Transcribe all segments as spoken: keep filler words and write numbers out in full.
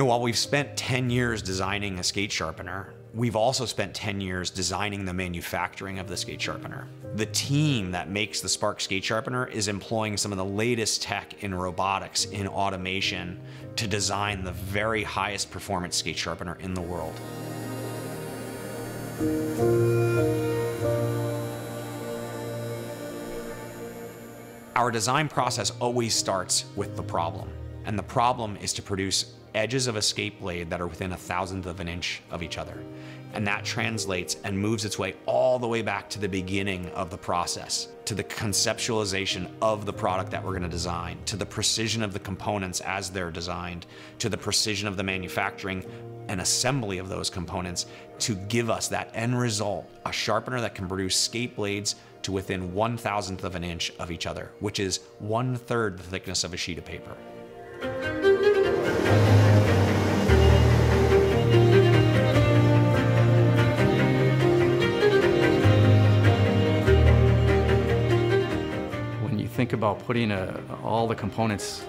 know, while we've spent ten years designing a skate sharpener, we've also spent ten years designing the manufacturing of the skate sharpener. The team that makes the Sparx skate sharpener is employing some of the latest tech in robotics, in automation, to design the very highest performance skate sharpener in the world. Our design process always starts with the problem, and the problem is to produce edges of a skate blade that are within a thousandth of an inch of each other. And that translates and moves its way all the way back to the beginning of the process, to the conceptualization of the product that we're going to design, to the precision of the components as they're designed, to the precision of the manufacturing and assembly of those components to give us that end result, a sharpener that can produce skate blades to within one thousandth of an inch of each other, which is one third the thickness of a sheet of paper. Think about putting a, all the components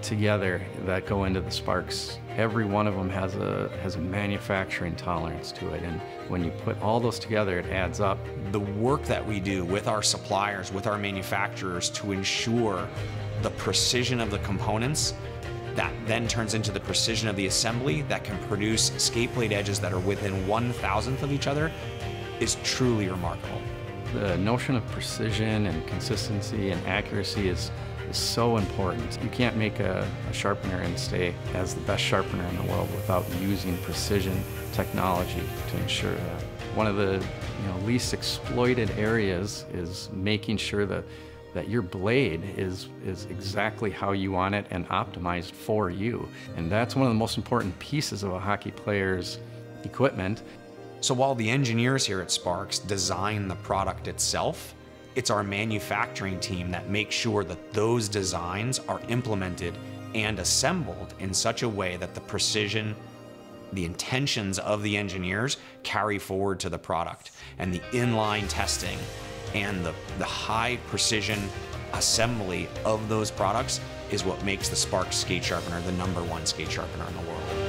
together that go into the Sparx. Every one of them has a, has a manufacturing tolerance to it, and when you put all those together, it adds up. The work that we do with our suppliers, with our manufacturers, to ensure the precision of the components, that then turns into the precision of the assembly that can produce skate blade edges that are within one thousandth of each other, is truly remarkable. The notion of precision and consistency and accuracy is, is so important. You can't make a, a sharpener and stay as the best sharpener in the world without using precision technology to ensure that. One of the you know, least exploited areas is making sure that, that your blade is, is exactly how you want it and optimized for you. And that's one of the most important pieces of a hockey player's equipment. So while the engineers here at Sparx design the product itself, it's our manufacturing team that makes sure that those designs are implemented and assembled in such a way that the precision, the intentions of the engineers carry forward to the product. And the inline testing and the, the high precision assembly of those products is what makes the Sparx skate sharpener the number one skate sharpener in the world.